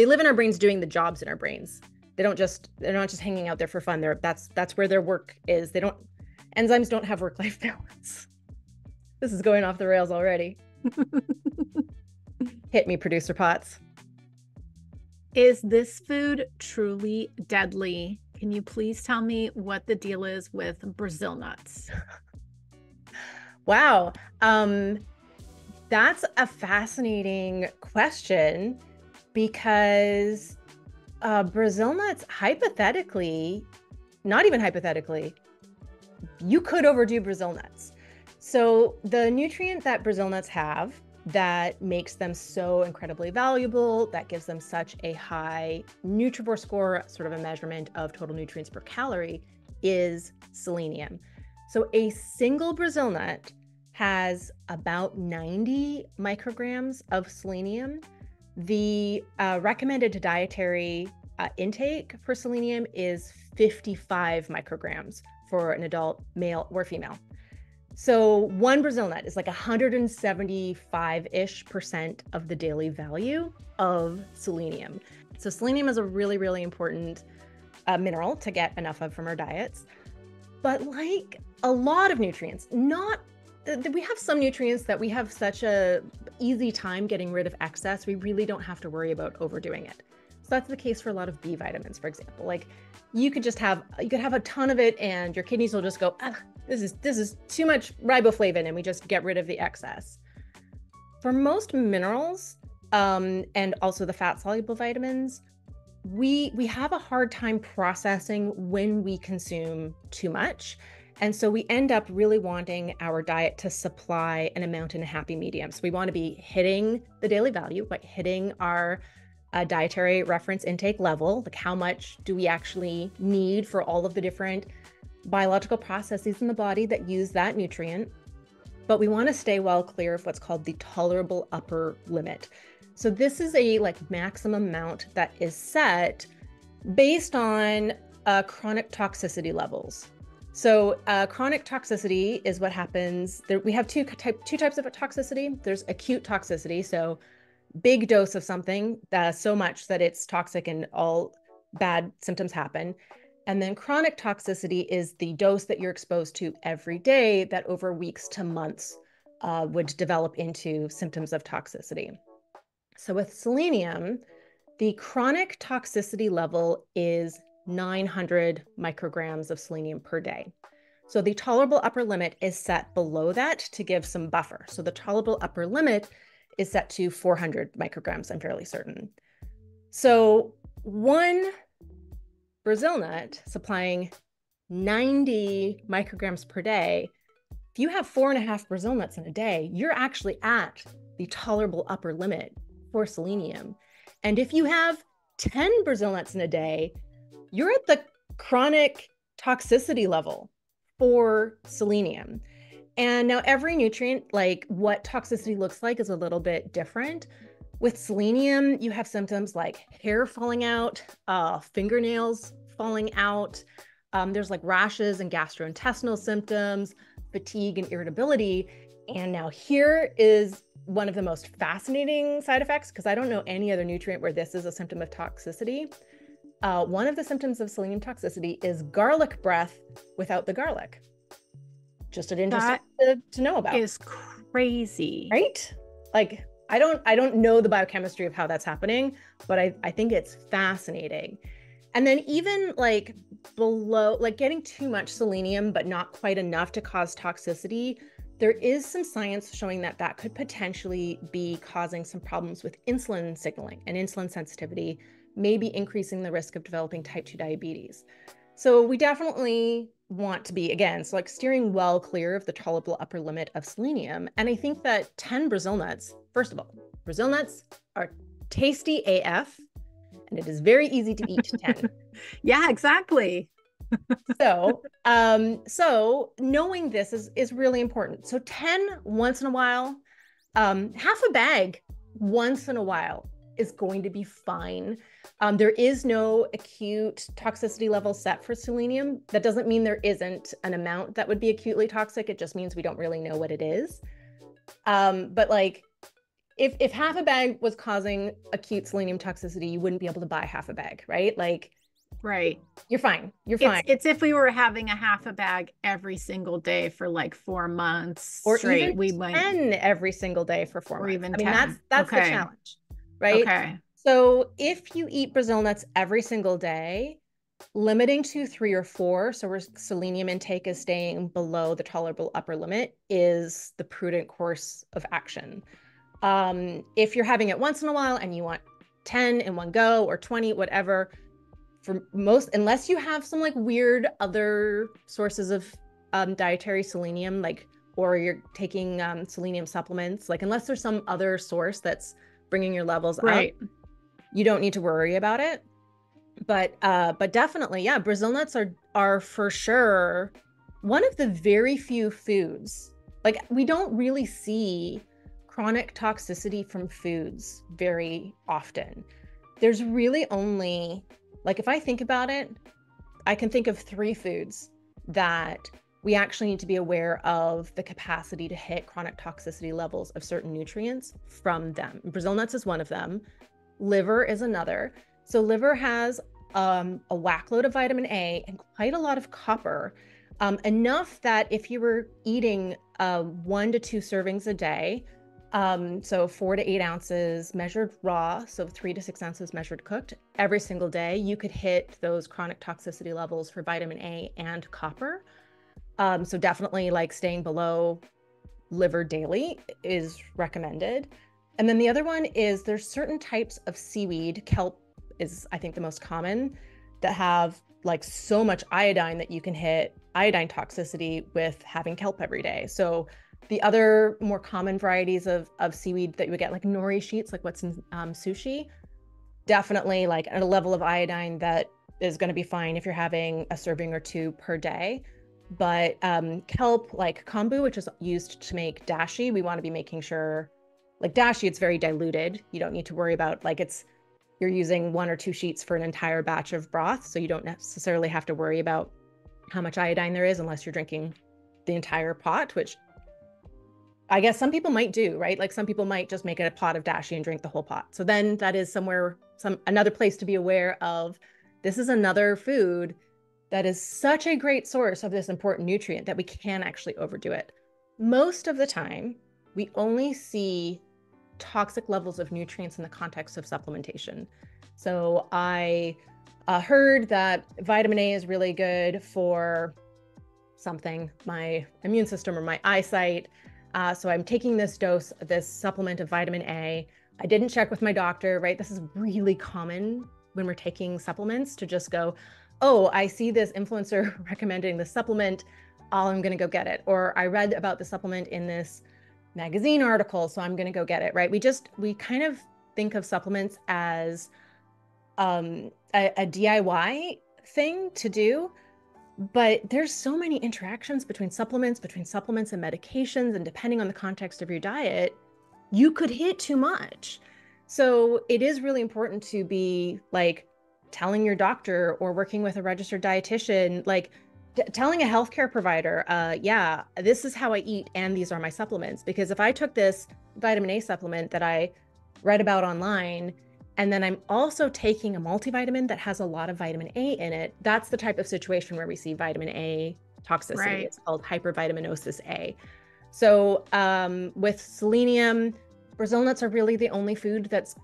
they live in our brains doing the jobs in our brains. They're not just hanging out there for fun. That's where their work is. Enzymes don't have work-life balance. This is going off the rails already. Hit me, Producer Potts. Is this food truly deadly? Can you please tell me what the deal is with Brazil nuts? Wow. That's a fascinating question because Brazil nuts, hypothetically, not even hypothetically, you could overdo Brazil nuts. So the nutrient that Brazil nuts have that makes them so incredibly valuable, that gives them such a high Nutrivore score, sort of a measurement of total nutrients per calorie, is selenium. So a single Brazil nut has about 90 micrograms of selenium. The recommended dietary intake for selenium is 55 micrograms for an adult male or female. So one Brazil nut is like 175-ish% of the daily value of selenium. So selenium is a really, really important mineral to get enough of from our diets. But like a lot of nutrients, we have some nutrients that we have such a easy time getting rid of excess, we really don't have to worry about overdoing it. So that's the case for a lot of B vitamins, for example. Like you could have a ton of it and your kidneys will just go, this is too much riboflavin, and we just get rid of the excess. For most minerals, and also the fat-soluble vitamins, we have a hard time processing when we consume too much. And so we end up really wanting our diet to supply an amount in a happy medium. So we want to be hitting the daily value, but hitting our dietary reference intake level, like how much do we actually need for all of the different biological processes in the body that use that nutrient. But we want to stay well clear of what's called the tolerable upper limit. So this is a maximum amount that is set based on chronic toxicity levels. So chronic toxicity is what happens. We have two types of toxicity. There's acute toxicity, so big dose of something, so much that it's toxic and all bad symptoms happen. And then chronic toxicity is the dose that you're exposed to every day that over weeks to months would develop into symptoms of toxicity. So with selenium, the chronic toxicity level is 900 micrograms of selenium per day. So the tolerable upper limit is set below that to give some buffer. So the tolerable upper limit is set to 400 micrograms, I'm fairly certain. So one Brazil nut supplying 90 micrograms per day, if you have 4.5 Brazil nuts in a day, you're actually at the tolerable upper limit for selenium. And if you have 10 Brazil nuts in a day, you're at the chronic toxicity level for selenium. And now every nutrient, like what toxicity looks like, is a little bit different. With selenium, you have symptoms like hair falling out, fingernails falling out. There's like rashes and gastrointestinal symptoms, fatigue and irritability. And now here is one of the most fascinating side effects, because I don't know any other nutrient where this is a symptom of toxicity. One of the symptoms of selenium toxicity is garlic breath without the garlic. Just an interesting to know about. Is crazy, right? Like I don't know the biochemistry of how that's happening, but I think it's fascinating. And then even like below, like getting too much selenium but not quite enough to cause toxicity, there is some science showing that that could potentially be causing some problems with insulin signaling and insulin sensitivity, maybe increasing the risk of developing type 2 diabetes. So we definitely want to be, again, so like steering well clear of the tolerable upper limit of selenium. And I think that 10 Brazil nuts, first of all, Brazil nuts are tasty AF, and it is very easy to eat 10. Yeah, exactly. So knowing this is really important. So 10 once in a while, half a bag once in a while is going to be fine. There is no acute toxicity level set for selenium. That doesn't mean there isn't an amount that would be acutely toxic. It just means we don't really know what it is. But like if half a bag was causing acute selenium toxicity, you wouldn't be able to buy half a bag, right? Like, right. You're fine. You're fine. It's if we were having a half a bag every single day for like 4 months or straight, even we might 10 every single day for 4 months. Even I mean, 10. that's okay. The challenge, right? Okay. So if you eat Brazil nuts every single day, limiting to 3 or 4, so our selenium intake is staying below the tolerable upper limit, is the prudent course of action. If you're having it once in a while and you want 10 in one go or 20, whatever, for most, unless you have some like weird other sources of dietary selenium, like, or you're taking selenium supplements, like unless there's some other source that's bringing your levels up, you don't need to worry about it. But definitely, yeah, Brazil nuts are for sure one of the very few foods, like we don't really see chronic toxicity from foods very often. There's really only, like, if I think about it, I can think of 3 foods that we actually need to be aware of the capacity to hit chronic toxicity levels of certain nutrients from them. Brazil nuts is one of them. Liver is another. So liver has a whackload of vitamin A and quite a lot of copper, enough that if you were eating 1 to 2 servings a day, so 4 to 8 ounces measured raw, so 3 to 6 ounces measured cooked every single day, you could hit those chronic toxicity levels for vitamin A and copper. So definitely like staying below liver daily is recommended. And then the other one is there's certain types of seaweed, kelp is I think the most common, that have like so much iodine that you can hit iodine toxicity with having kelp every day. So the other more common varieties of seaweed that you would get, like nori sheets, like what's in sushi, definitely like at a level of iodine that is going to be fine if you're having a serving or 2 per day. But kelp, like kombu, which is used to make dashi, we want to be making sure, like dashi, it's very diluted. You don't need to worry about, like, it's, you're using 1 or 2 sheets for an entire batch of broth. So you don't necessarily have to worry about how much iodine there is unless you're drinking the entire pot, which I guess some people might do, right? Like some people might just make it a pot of dashi and drink the whole pot. So then that is somewhere, another place to be aware of. This is another food that is such a great source of this important nutrient that we can actually overdo it. Most of the time, we only see toxic levels of nutrients in the context of supplementation. So I heard that vitamin A is really good for something, my immune system or my eyesight. So I'm taking this dose, this supplement of vitamin A. I didn't check with my doctor, right? This is really common when we're taking supplements to just go, oh, I see this influencer recommending this supplement, I'm gonna go get it. Or I read about the supplement in this magazine article, so I'm gonna go get it, right? We kind of think of supplements as a DIY thing to do, but there's so many interactions between supplements and medications, and depending on the context of your diet, you could hit too much. So it is really important to be like telling your doctor or working with a registered dietitian, like telling a healthcare provider, yeah, this is how I eat and these are my supplements. Because if I took this vitamin A supplement that I read about online, and then I'm also taking a multivitamin that has a lot of vitamin A in it, that's the type of situation where we see vitamin A toxicity. Right. It's called hypervitaminosis A. So with selenium, Brazil nuts are really the only food that's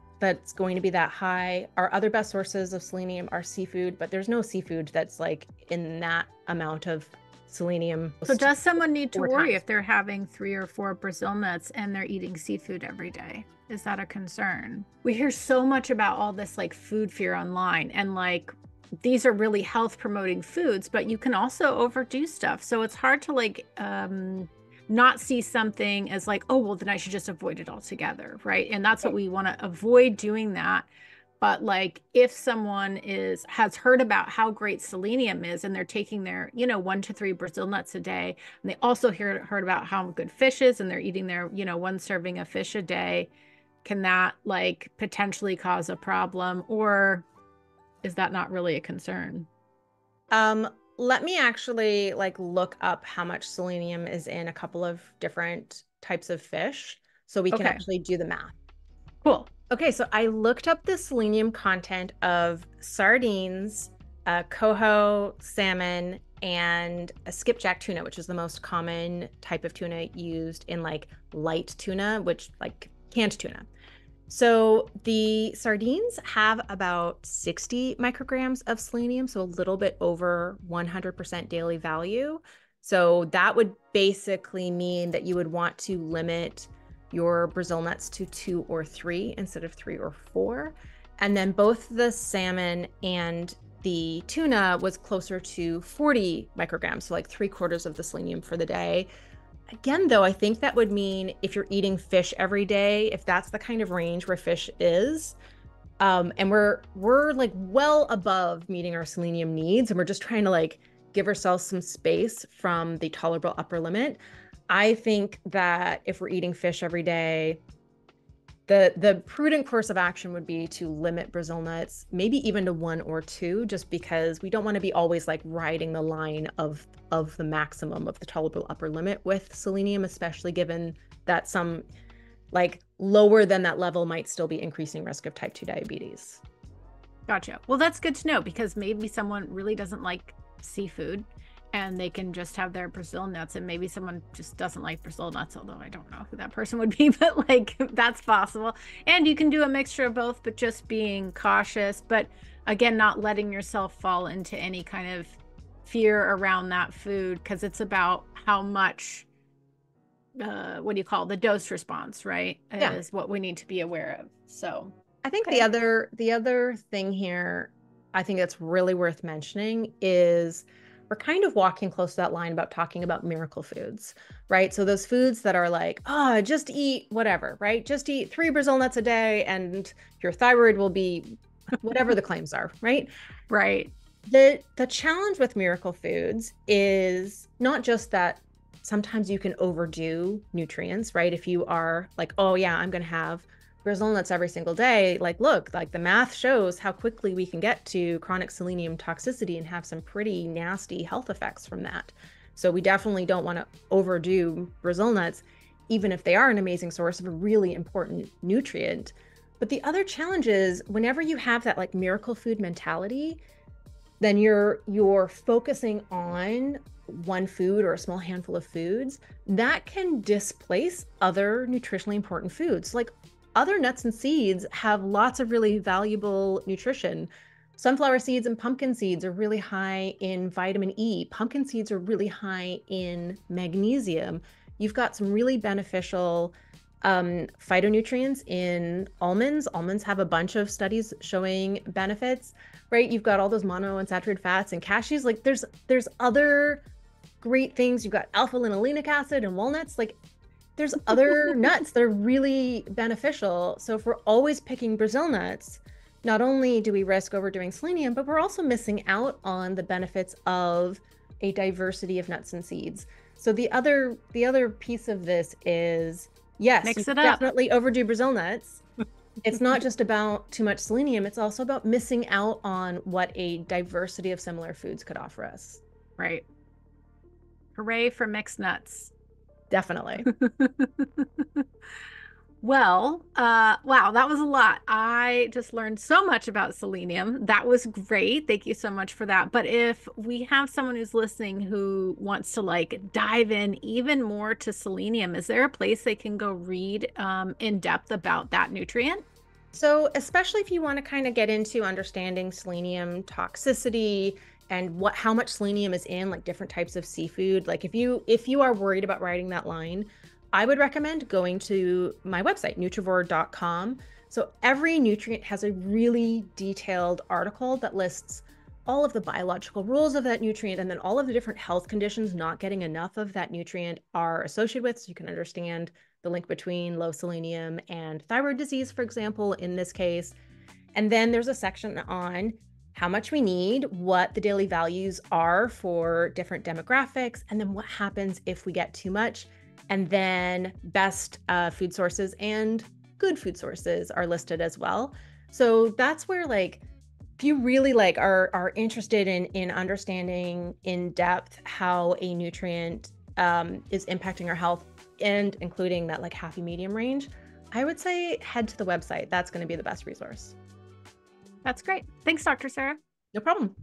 going to be that high. Our other best sources of selenium are seafood, but there's no seafood that's like in that amount of selenium. So does someone need to worry if they're having 3 or 4 Brazil nuts and they're eating seafood every day? Is that a concern? We hear so much about all this like food fear online, and like these are really health promoting foods, but you can also overdo stuff. So it's hard to like not see something as like, oh, well, then I should just avoid it altogether, right? And that's what we want to avoid, doing that. But like if someone has heard about how great selenium is and they're taking their, 1 to 3 Brazil nuts a day, and they also heard about how good fish is and they're eating their, 1 serving of fish a day, can that like potentially cause a problem, or is that not really a concern? Let me actually like look up how much selenium is in a couple of different types of fish so we can actually do the math. Cool. Okay, so I looked up the selenium content of sardines, coho salmon, and a skipjack tuna, which is the most common type of tuna used in like light tuna, which like canned tuna. So the sardines have about 60 micrograms of selenium, so a little bit over 100% daily value. So that would basically mean that you would want to limit your Brazil nuts to 2 or 3 instead of 3 or 4. And then both the salmon and the tuna was closer to 40 micrograms, so like 3/4 of the selenium for the day. Again, though, I think that would mean if you're eating fish every day, if that's the kind of range where fish is, and we're like well above meeting our selenium needs, and we're just trying to like give ourselves some space from the tolerable upper limit. I think that if we're eating fish every day, the prudent course of action would be to limit Brazil nuts, maybe even to 1 or 2, just because we don't want to be always like riding the line of the maximum of the tolerable upper limit with selenium, especially given that some like lower than that level might still be increasing risk of type 2 diabetes. Gotcha. Well, that's good to know, because maybe someone really doesn't like seafood and they can just have their Brazil nuts, and maybe someone just doesn't like Brazil nuts, although I don't know who that person would be, but like that's possible. And you can do a mixture of both, but just being cautious, but again, not letting yourself fall into any kind of fear around that food, because it's about how much, what do you call the dose response, right? Yeah. Is what we need to be aware of. So I think the other thing here, I think that's really worth mentioning is, we're kind of walking close to that line about talking about miracle foods, right? So those foods that are like, oh, just eat whatever, right? Just eat 3 Brazil nuts a day and your thyroid will be whatever the claims are, right? Right. The challenge with miracle foods is not just that sometimes you can overdo nutrients, right? If you are like, oh yeah, I'm going to have Brazil nuts every single day, like look, like the math shows how quickly we can get to chronic selenium toxicity and have some pretty nasty health effects from that. So we definitely don't want to overdo Brazil nuts, even if they are an amazing source of a really important nutrient. But the other challenge is whenever you have that like miracle food mentality, then you're focusing on one food or a small handful of foods that can displace other nutritionally important foods. Like other nuts and seeds have lots of really valuable nutrition. Sunflower seeds and pumpkin seeds are really high in vitamin E. Pumpkin seeds are really high in magnesium. You've got some really beneficial phytonutrients in almonds. Almonds have a bunch of studies showing benefits, right? You've got all those monounsaturated fats and cashews. Like there's other great things. You've got alpha-linolenic acid and walnuts. Like there's other nuts that are really beneficial. So if we're always picking Brazil nuts, not only do we risk overdoing selenium, but we're also missing out on the benefits of a diversity of nuts and seeds. So the other piece of this is, yes, mix it up. Definitely overdo Brazil nuts. It's not just about too much selenium. It's also about missing out on what a diversity of similar foods could offer us. Right. Hooray for mixed nuts. Definitely. Well, wow, that was a lot. I just learned so much about selenium. That was great. Thank you so much for that. But if we have someone who's listening who wants to like dive in even more to selenium, is there a place they can go read in depth about that nutrient? So especially if you want to kind of get into understanding selenium toxicity and how much selenium is in like different types of seafood. Like if you are worried about riding that line, I would recommend going to my website, nutrivore.com. So every nutrient has a really detailed article that lists all of the biological rules of that nutrient and then all of the different health conditions not getting enough of that nutrient are associated with, so you can understand the link between low selenium and thyroid disease, for example, in this case. And then there's a section on how much we need, what the daily values are for different demographics, and then what happens if we get too much. And then best food sources and good food sources are listed as well. So that's where like, if you really like are interested in understanding in depth how a nutrient is impacting our health and including that like happy medium range, I would say head to the website. That's going to be the best resource. That's great. Thanks, Dr. Sarah. No problem.